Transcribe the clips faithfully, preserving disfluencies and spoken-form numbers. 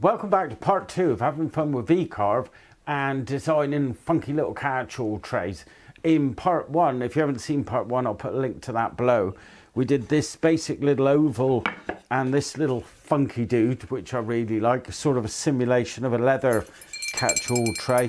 Welcome back to part two of having fun with VCarve and designing funky little catch-all trays. In part one, if you haven't seen part one, I'll put a link to that below. We did this basic little oval and this little funky dude, which I really like, sort of a simulation of a leather catch-all tray.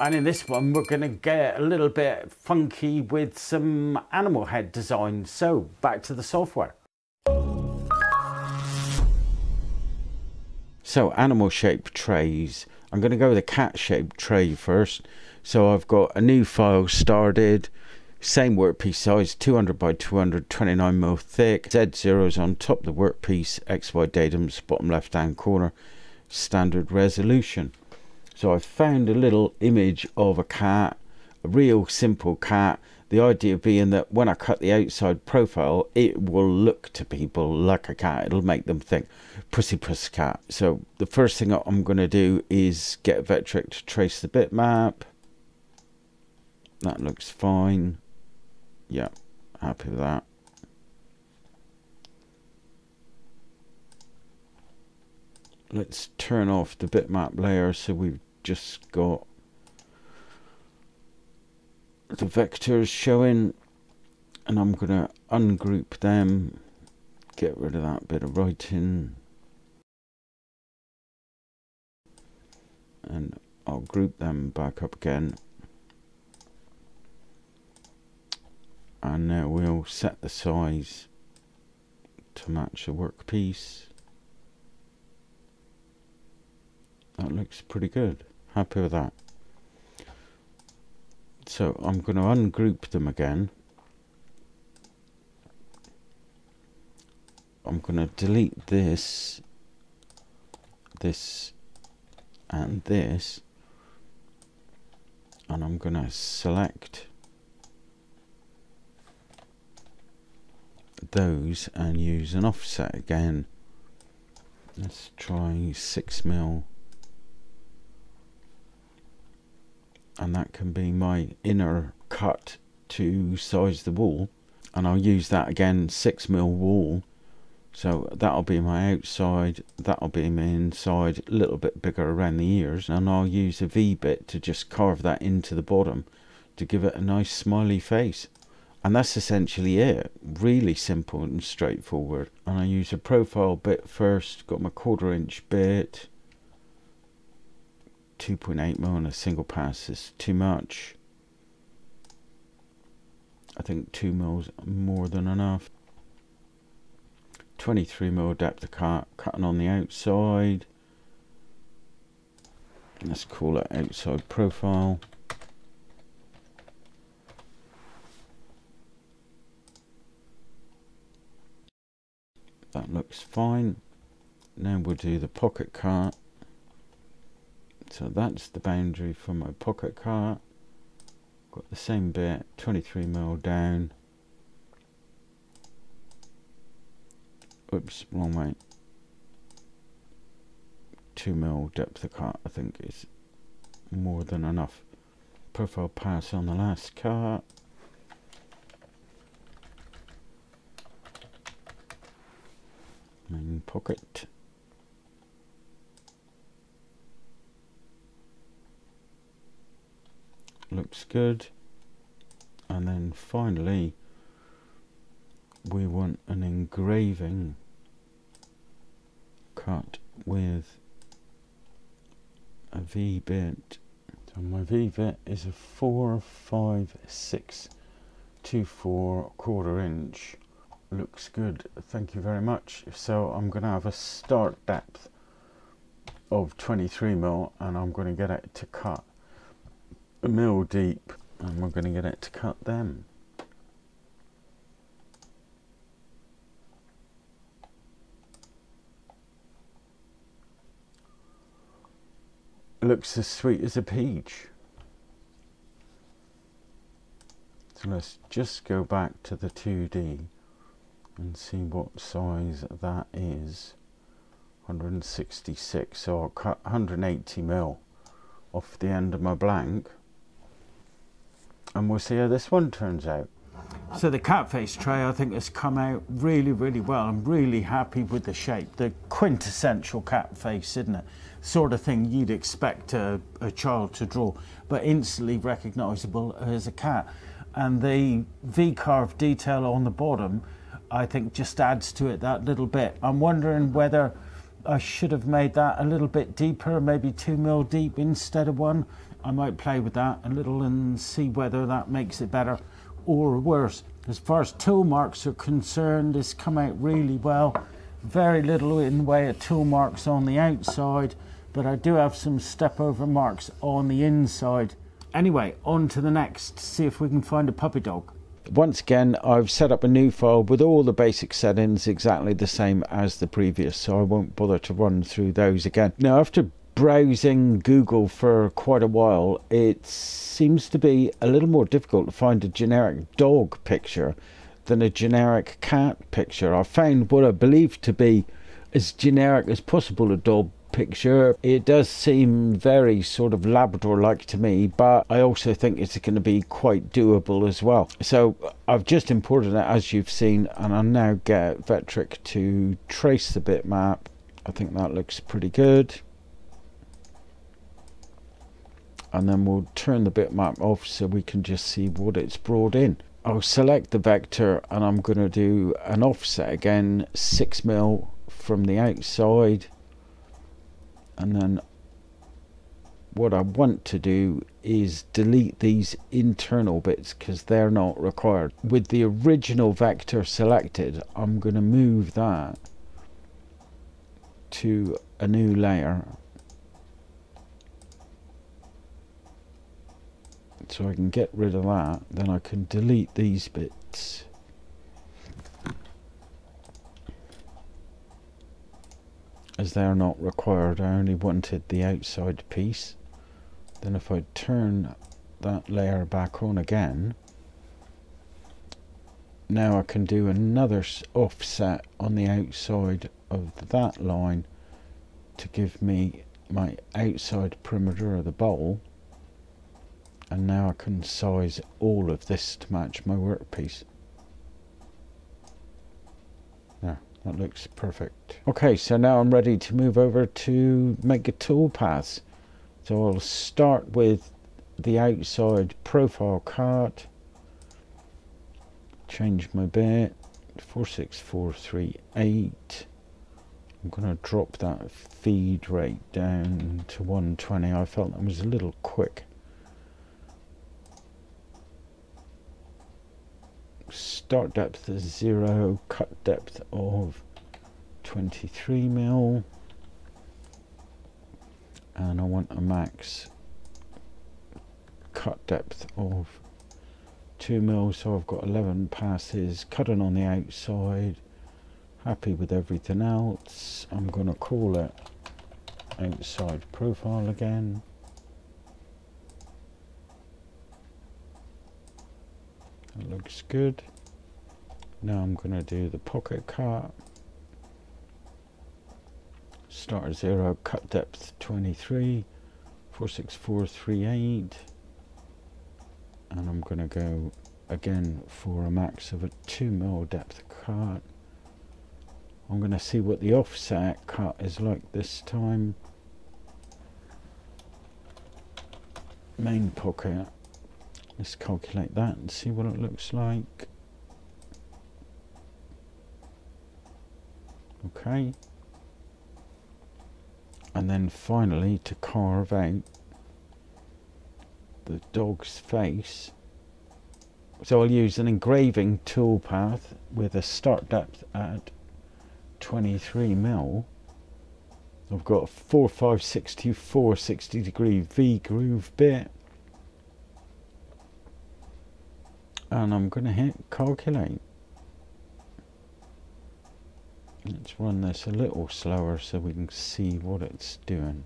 And in this one, we're gonna get a little bit funky with some animal head design. So back to the software. So animal shaped trays, I'm going to go with a cat shaped tray first. So I've got a new file started, same workpiece size, two hundred by two hundred, twenty-nine millimeter thick, Z zeros on top of the workpiece, X Y datums, bottom left hand corner, standard resolution. So I found a little image of a cat, a real simple cat. The idea being that when I cut the outside profile, it will look to people like a cat. It'll make them think, pussy puss cat. So the first thing I'm going to do is get Vectric to trace the bitmap. That looks fine. Yeah, happy with that. Let's turn off the bitmap layer, so we've just got the vectors showing, and I'm gonna ungroup them, get rid of that bit of writing, and I'll group them back up again. And now we'll set the size to match the workpiece. That looks pretty good, happy with that. So I'm going to ungroup them again. I'm going to delete this, this, and this. And I'm going to select those and use an offset again. Let's try six mil. And that can be my inner cut to size the wall, and I'll use that again, six mil wall. So that'll be my outside, that'll be my inside, a little bit bigger around the ears, and I'll use a V bit to just carve that into the bottom to give it a nice smiley face. And that's essentially it, really simple and straightforward. And I use a profile bit first, got my quarter inch bit, two point eight mil on a single pass is too much. I think two mil's more than enough. twenty-three mil depth of cut, cutting on the outside. Let's call it outside profile. That looks fine. Now we'll do the pocket cut. So that's the boundary for my pocket cut. Got the same bit, twenty-three mil down. Oops, wrong way. two mil depth of cut, I think, is more than enough. Profile pass on the last cut. Main pocket. Looks good. And then finally we want an engraving cut with a V bit. So my V bit is a four five six two four quarter inch. Looks good, thank you very much. So I'm gonna have a start depth of twenty-three mil, and I'm gonna get it to cut a mil deep, and we're going to get it to cut them. It looks as sweet as a peach. So let's just go back to the two D and see what size that is. one hundred sixty-six, so I'll cut one hundred eighty mil off the end of my blank. And we'll see how this one turns out. So the catface tray, I think, has come out really, really well. I'm really happy with the shape. The quintessential catface, isn't it? Sort of thing you'd expect a, a child to draw, but instantly recognisable as a cat. And the V-carve detail on the bottom, I think, just adds to it that little bit. I'm wondering whether I should have made that a little bit deeper, maybe two mil deep instead of one. I might play with that a little and see whether that makes it better or worse. As far as tool marks are concerned, it's come out really well. Very little in the way of tool marks on the outside, but I do have some step over marks on the inside. Anyway, on to the next, see if we can find a puppy dog. Once again, I've set up a new file with all the basic settings exactly the same as the previous, so I won't bother to run through those again. Now, after browsing Google for quite a while, it seems to be a little more difficult to find a generic dog picture than a generic cat picture. I found what I believe to be as generic as possible a dog picture. It does seem very sort of Labrador like to me, but I also think it's going to be quite doable as well. So I've just imported it, as you've seen, and I'll now get Vectric to trace the bitmap. I think that looks pretty good. And then we'll turn the bitmap off so we can just see what it's brought in. I'll select the vector and I'm going to do an offset again, six mil from the outside. And then what I want to do is delete these internal bits because they're not required. With the original vector selected, I'm going to move that to a new layer, so I can get rid of that. Then I can delete these bits. As they're not required, I only wanted the outside piece. Then if I turn that layer back on again, now I can do another offset on the outside of that line to give me my outside perimeter of the bowl. And now I can size all of this to match my workpiece. There, that looks perfect. Okay, so now I'm ready to move over to make a toolpath. So I'll start with the outside profile card. Change my bit, four six four three eight. I'm going to drop that feed rate down to one twenty. I felt that was a little quick. Start depth is zero, cut depth of twenty-three mil, and I want a max cut depth of two mil, so I've got eleven passes, cutting on the outside, happy with everything else. I'm going to call it outside profile again. That looks good. Now I'm going to do the pocket cut. Start at zero, cut depth twenty-three, four six four three eight, and I'm going to go again for a max of a two mil depth cut. I'm going to see what the offset cut is like this time. Main pocket. Let's calculate that and see what it looks like. Okay. And then finally, to carve out the dog's face. So I'll use an engraving toolpath with a start depth at twenty-three mil. I've got a four five six two four sixty degree V groove bit. And I'm going to hit calculate. Let's run this a little slower so we can see what it's doing.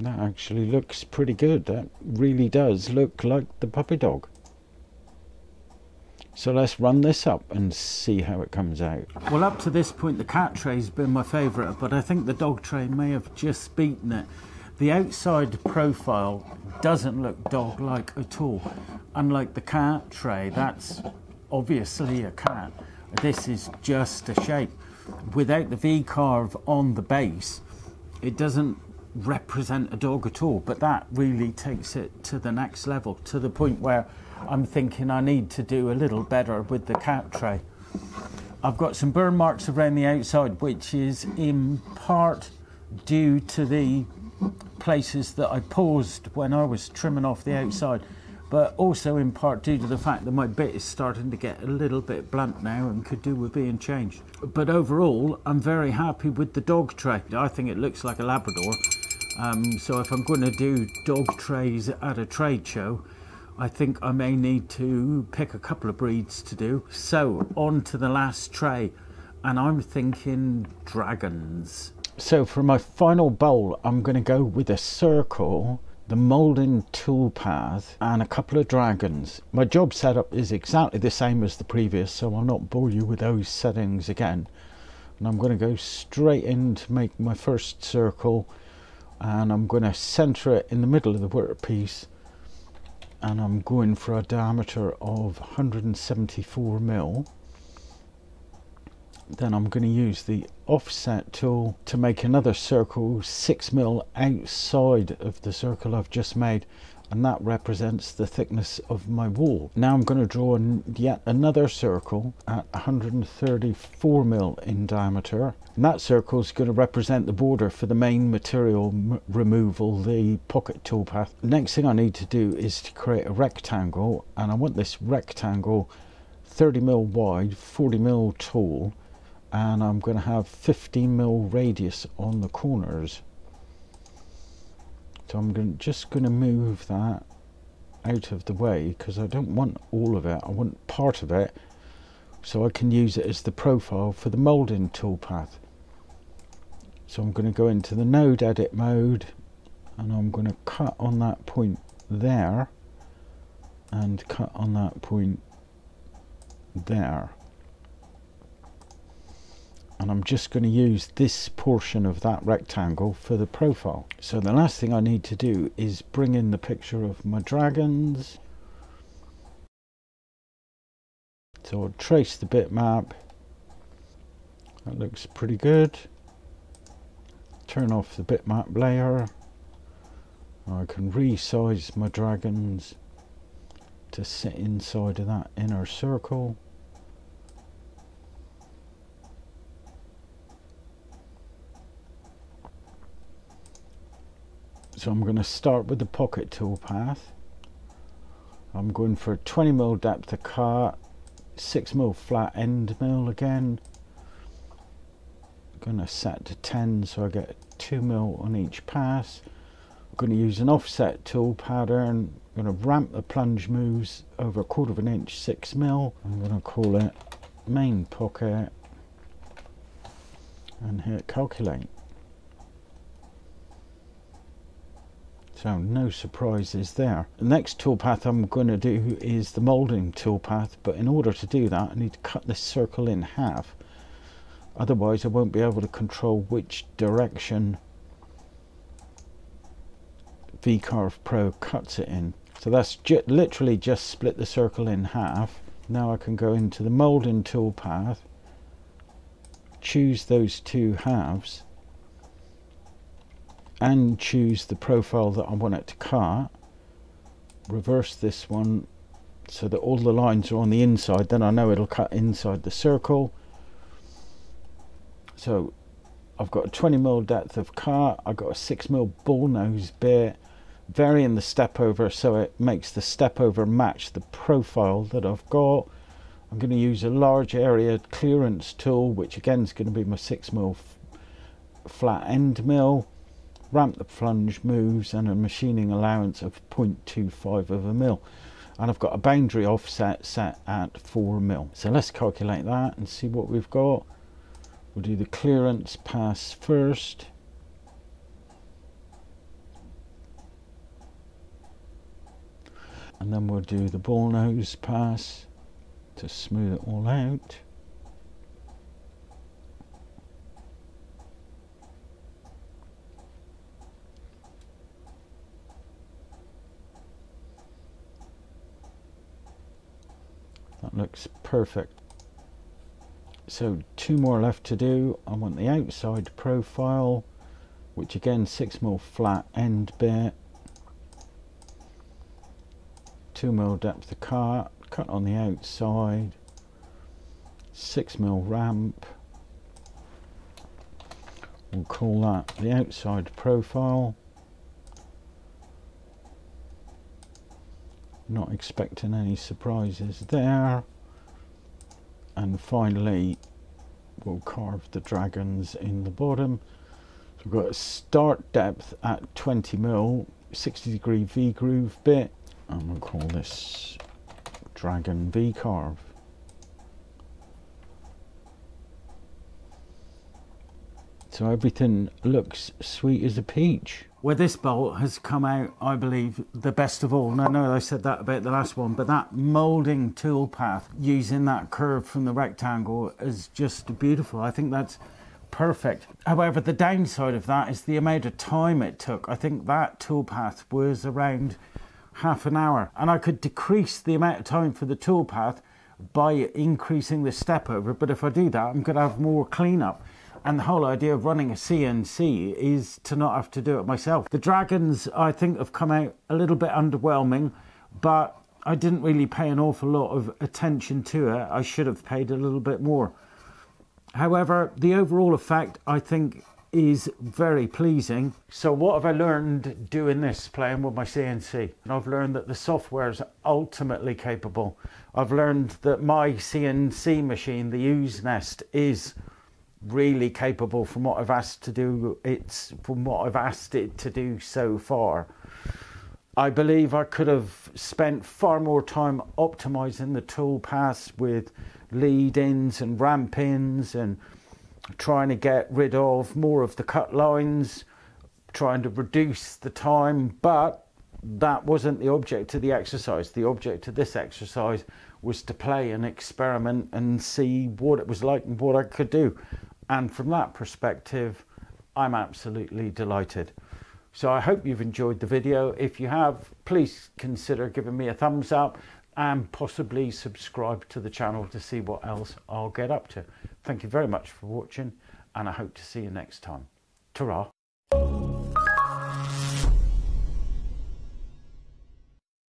That actually looks pretty good. That really does look like the puppy dog. So let's run this up and see how it comes out. Well, up to this point, the cat tray's been my favourite, but I think the dog tray may have just beaten it. The outside profile doesn't look dog-like at all. Unlike the cat tray, that's obviously a cat. This is just a shape. Without the V-carve on the base, it doesn't represent a dog at all, but that really takes it to the next level, to the point where I'm thinking I need to do a little better with the cat tray. I've got some burn marks around the outside, which is in part due to the places that I paused when I was trimming off the outside, but also in part due to the fact that my bit is starting to get a little bit blunt now and could do with being changed. But overall, I'm very happy with the dog tray. I think it looks like a Labrador, um, so if I'm going to do dog trays at a trade show, I think I may need to pick a couple of breeds to do. So on to the last tray, and I'm thinking dragons. So for my final bowl, I'm going to go with a circle, the moulding toolpath, and a couple of dragons. My job setup is exactly the same as the previous, so I'll not bore you with those settings again. And I'm going to go straight in to make my first circle, and I'm going to center it in the middle of the workpiece, and I'm going for a diameter of one hundred seventy-four mil. Then I'm going to use the offset tool to make another circle six mil outside of the circle I've just made, and that represents the thickness of my wall. Now I'm going to draw yet another circle at one hundred thirty-four mil in diameter, and that circle is going to represent the border for the main material removal, the pocket toolpath. Next thing I need to do is to create a rectangle, and I want this rectangle thirty mil wide, forty mil tall, and I'm going to have fifteen mil radius on the corners. So I'm going to, just going to move that out of the way, because I don't want all of it, I want part of it, so I can use it as the profile for the moulding toolpath. So I'm going to go into the node edit mode, and I'm going to cut on that point there, and cut on that point there. And I'm just going to use this portion of that rectangle for the profile. So the last thing I need to do is bring in the picture of my dragons. So I'll trace the bitmap. That looks pretty good. Turn off the bitmap layer. I can resize my dragons to sit inside of that inner circle. So I'm going to start with the pocket toolpath. I'm going for twenty mil depth of cut, six mil flat end mill again. I'm going to set to ten so I get two mil on each pass. I'm going to use an offset tool pattern. I'm going to ramp the plunge moves over a quarter of an inch, six mil. I'm going to call it main pocket and hit calculate. So no surprises there. The next toolpath I'm going to do is the moulding toolpath, but in order to do that I need to cut this circle in half, otherwise I won't be able to control which direction VCarve Pro cuts it in. So that's ju literally just split the circle in half. Now I can go into the moulding toolpath, choose those two halves, and choose the profile that I want it to cut, reverse this one so that all the lines are on the inside, then I know it'll cut inside the circle. So I've got a twenty mil depth of cut, I've got a six mil ball nose bit, varying the step over so it makes the step over match the profile that I've got. I'm going to use a large area clearance tool, which again is going to be my six mil flat end mill. Ramp the plunge moves and a machining allowance of zero point two five of a mil, and I've got a boundary offset set at four mil. So let's calculate that and see what we've got. We'll do the clearance pass first. And then we'll do the ball nose pass to smooth it all out. looks perfect. So two more left to do. I want the outside profile, which again six mil flat end bit, two mil depth of cut, cut on the outside, six mil ramp. We'll call that the outside profile. Not expecting any surprises there. And finally we'll carve the dragons in the bottom. So we've got a start depth at twenty mil, sixty degree V-groove bit, and we'll call this Dragon V-carve. So everything looks sweet as a peach. Well, this bolt has come out, I believe, the best of all. And I know I said that about the last one, but that moulding tool path using that curve from the rectangle is just beautiful. I think that's perfect. However, the downside of that is the amount of time it took. I think that tool path was around half an hour, and I could decrease the amount of time for the tool path by increasing the step over. But if I do that, I'm going to have more cleanup. And the whole idea of running a C N C is to not have to do it myself. The dragons, I think, have come out a little bit underwhelming, but I didn't really pay an awful lot of attention to it. I should have paid a little bit more. However, the overall effect, I think, is very pleasing. So what have I learned doing this, playing with my C N C? And I've learned that the software is ultimately capable. I've learned that my C N C machine, the Usenest, is really capable from what I've asked to do. It's from what I've asked it to do so far. I believe I could have spent far more time optimizing the tool paths with lead ins and ramp ins, and trying to get rid of more of the cut lines, trying to reduce the time. But that wasn't the object of the exercise. The object of this exercise was to play and experiment and see what it was like and what I could do. And from that perspective, I'm absolutely delighted. So I hope you've enjoyed the video. If you have, please consider giving me a thumbs up and possibly subscribe to the channel to see what else I'll get up to. Thank you very much for watching, and I hope to see you next time. Ta-ra.